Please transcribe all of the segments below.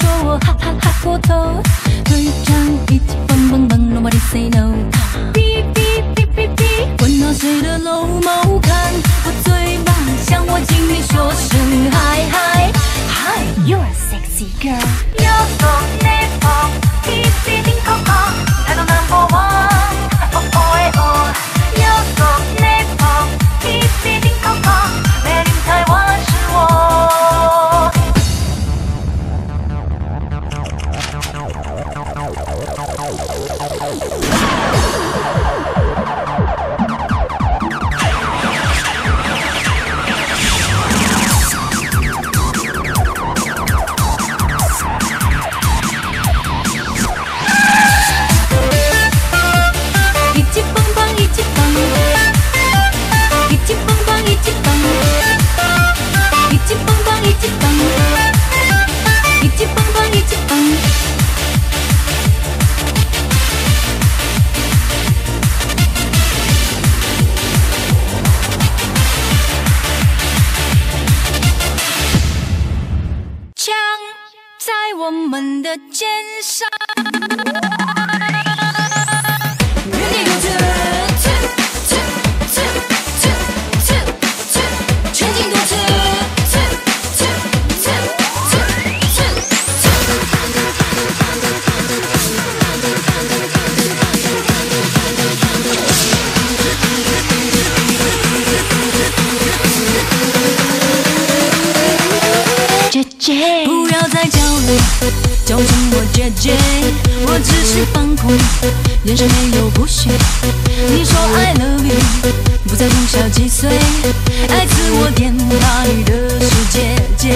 说我哈哈哈过头，队长一起蹦蹦蹦 ，Nobody say no。哔哔哔哔哔，滚到谁的楼某看我最棒，向我经理说声嗨嗨嗨 ，You're a sexy girl。有种你放，滴滴滴扣扣，来到 number one， 哦哦哎哦。有种你放，滴滴滴扣扣，美丽台湾是我。 人生没有不许，你说 I love you， 不再从小几岁，爱自我点把你的世界，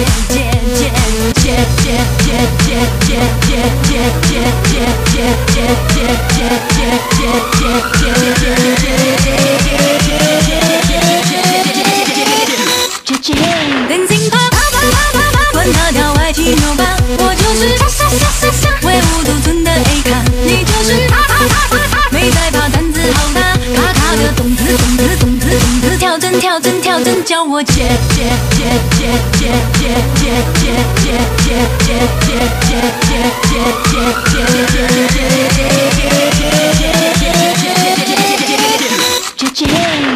灯芯啪啪啪啪啪，管他跳爱情牛吧，我就是唯我独尊的 A 咖，你就是。 没在怕胆子好大，卡卡的懂子，跳针，叫我姐。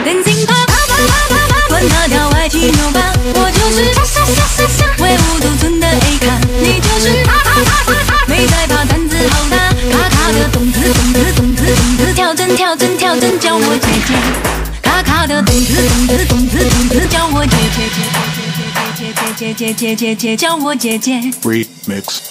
灯芯啪啪啪啪啪啪，管他跳爱情牛吧，我就是唯我独尊的 A 咖，你就是没在怕胆子好大，卡卡的懂子。 跳针，叫我姐姐，卡卡的懂子，叫我姐姐，叫我姐姐。Remix。